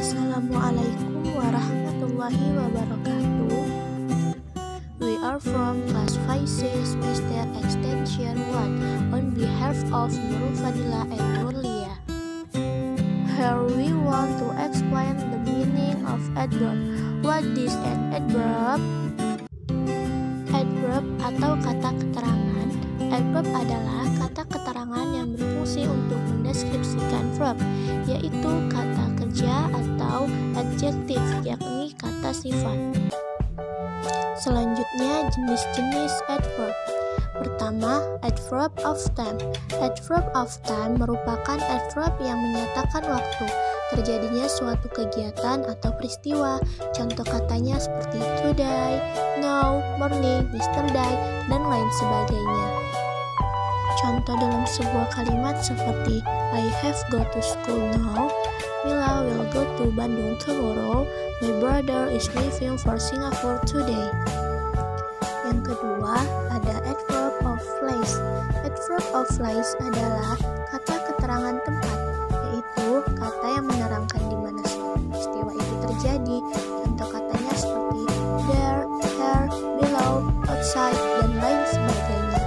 Assalamualaikum warahmatullahi wabarakatuh. We are from class 5-6, Mr. Extension 1, on behalf of Nurul Fadila and Nurlia. Here we want to explain the meaning of adverb. What is an adverb? Adverb atau kata keterangan. Adverb adalah kata keterangan yang berfungsi untuk mendeskripsikan verb, yaitu kata kerja atau adjektif, yakni kata sifat. Selanjutnya, jenis-jenis adverb. Pertama, adverb of time. Adverb of time merupakan adverb yang menyatakan waktu terjadinya suatu kegiatan atau peristiwa. Contoh katanya seperti today, now, morning, yesterday, dan lain sebagainya. Contoh dalam sebuah kalimat seperti I have go to school now, Mila will go to Bandung tomorrow, my brother is leaving for Singapore today. Yang kedua, ada adverb of place. Adverb of place adalah kata keterangan tempat, yaitu kata yang menerangkan di mana peristiwa itu terjadi. Contoh katanya seperti there, here, below, outside, dan lain sebagainya.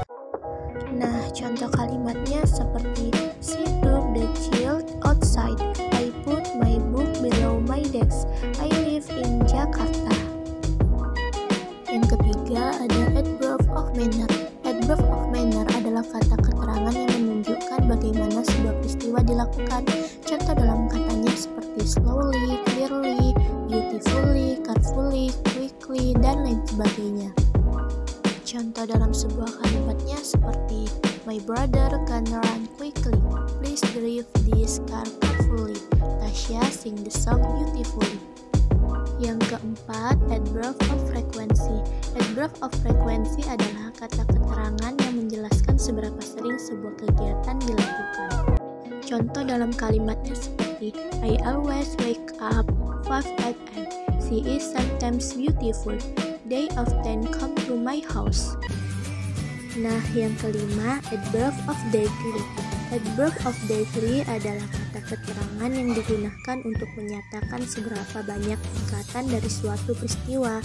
Nah, contoh kalimatnya seperti she took the child outside, I put my book below my desk, I live in Jakarta. Yang ketiga, ada adverb of manner. Adverb of manner adalah kata keterangan yang menunjukkan bagaimana sebuah peristiwa dilakukan. Contoh dalam katanya seperti slowly, clearly, beautifully, carefully, quickly, dan lain sebagainya. Contoh dalam sebuah kalimatnya seperti my brother can run quickly, please drive this car carefully, Tasha sing the song beautifully. Yang keempat, adverb of frequency. Adverb of frequency adalah kata keterangan yang menjelaskan seberapa sering sebuah kegiatan dilakukan. Contoh dalam kalimatnya seperti I always wake up 5 a.m. She is sometimes beautiful, they often come to my house. Nah, yang kelima, adverb of daily. Adverb of daily adalah kata keterangan yang digunakan untuk menyatakan seberapa banyak tingkatan dari suatu peristiwa.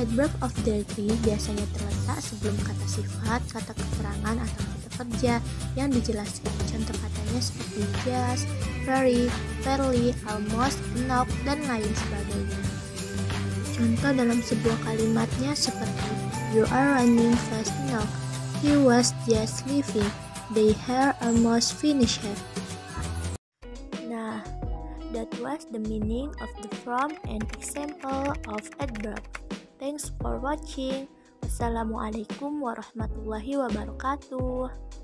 Adverb of daily biasanya terletak sebelum kata sifat, kata keterangan, atau kata kerja yang dijelaskan. Contoh katanya seperti just, very, fairly, almost, enough, dan lain sebagainya. Contoh dalam sebuah kalimatnya seperti you are running fast now, he was just leaving, they had almost finished. Nah, that was the meaning of the form and example of adverb. Thanks for watching. Wassalamualaikum warahmatullahi wabarakatuh.